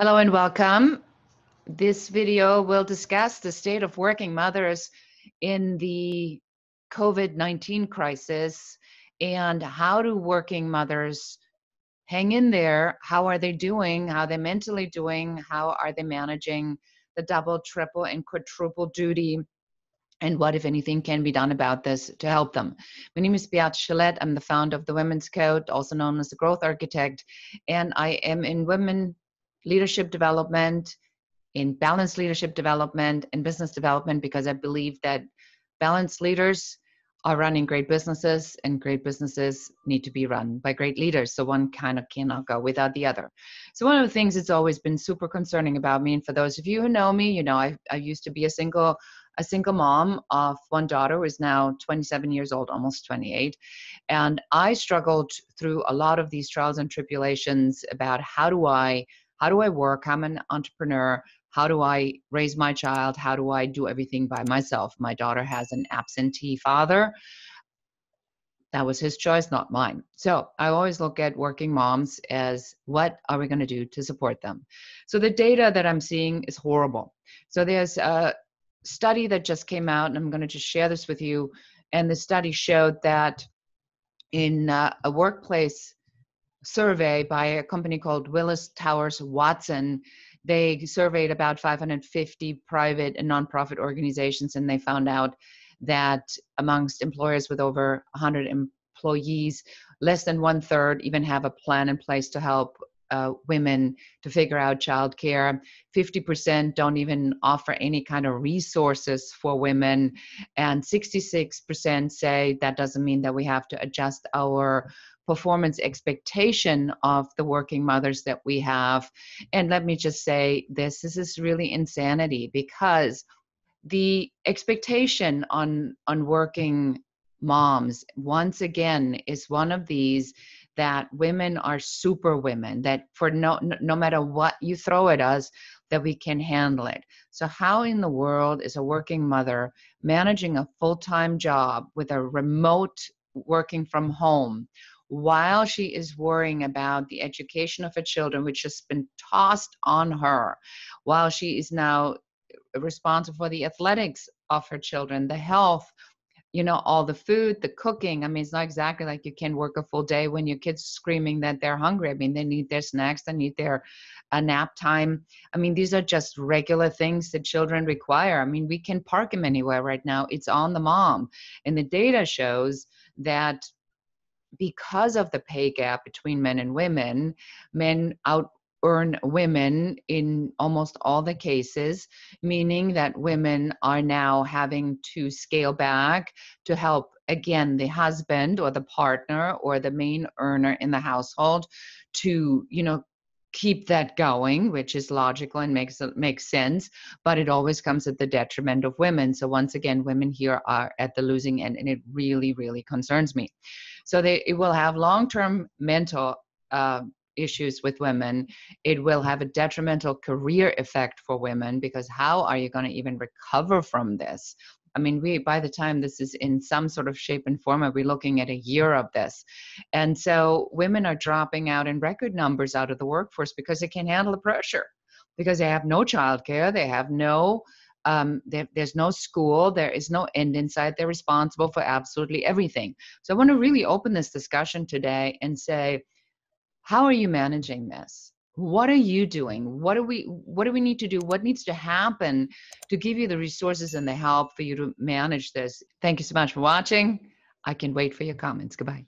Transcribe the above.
Hello and welcome. This video will discuss the state of working mothers in the COVID-19 crisis and how do working mothers hang in there? How are they doing? How are they mentally doing? How are they managing the double, triple, and quadruple duty? And what, if anything, can be done about this to help them? My name is Beate Chelette. I'm the founder of the Women's Code, also known as the Growth Architect, and I am in women leadership development, in balanced leadership development and business development, because I believe that balanced leaders are running great businesses and great businesses need to be run by great leaders. So one kind of cannot go without the other. So one of the things that's always been super concerning about me, and for those of you who know me, you know I used to be a single mom of one daughter who is now 27 years old, almost 28. And I struggled through a lot of these trials and tribulations about how do I work? I'm an entrepreneur. How do I raise my child? How do I do everything by myself? My daughter has an absentee father. That was his choice, not mine. So I always look at working moms as, what are we going to do to support them? So the data that I'm seeing is horrible. So there's a study that just came out, and I'm going to just share this with you. And the study showed that in a workplace survey by a company called Willis Towers Watson, they surveyed about 550 private and nonprofit organizations, and they found out that amongst employers with over 100 employees, less than 1/3 even have a plan in place to help women to figure out childcare. 50% don't even offer any kind of resources for women, and 66% say that doesn't mean that we have to adjust our performance expectation of the working mothers that we have. And let me just say this, this is really insanity, because the expectation on working moms, once again, is one of these that women are super women, that for no matter what you throw at us, that we can handle it. So how in the world is a working mother managing a full-time job with a remote working from home, while she is worrying about the education of her children, which has been tossed on her, while she is now responsible for the athletics of her children, the health, you know, all the food, the cooking. I mean, it's not exactly like you can work a full day when your kids are screaming that they're hungry. I mean, they need their snacks, they need their nap time. I mean, these are just regular things that children require. I mean, we can park them anywhere right now. It's on the mom. And the data shows that because of the pay gap between men and women, men out-earn women in almost all the cases, meaning that women are now having to scale back to help, again, the husband or the partner or the main earner in the household to, you know, keep that going, which is logical and makes sense, but it always comes at the detriment of women. So once again, women here are at the losing end, and it really, really concerns me. So it will have long-term mental issues with women. It will have a detrimental career effect for women, because how are you going to even recover from this? I mean, by the time this is in some sort of shape and form, are we looking at a year of this? And so women are dropping out in record numbers out of the workforce because they can't handle the pressure, because they have no childcare, they have no, there's no school, there is no end in sight. They're responsible for absolutely everything. So I want to really open this discussion today and say, how are you managing this? What are you doing? What do we need to do? What needs to happen to give you the resources and the help for you to manage this? Thank you so much for watching. I can't wait for your comments. Goodbye.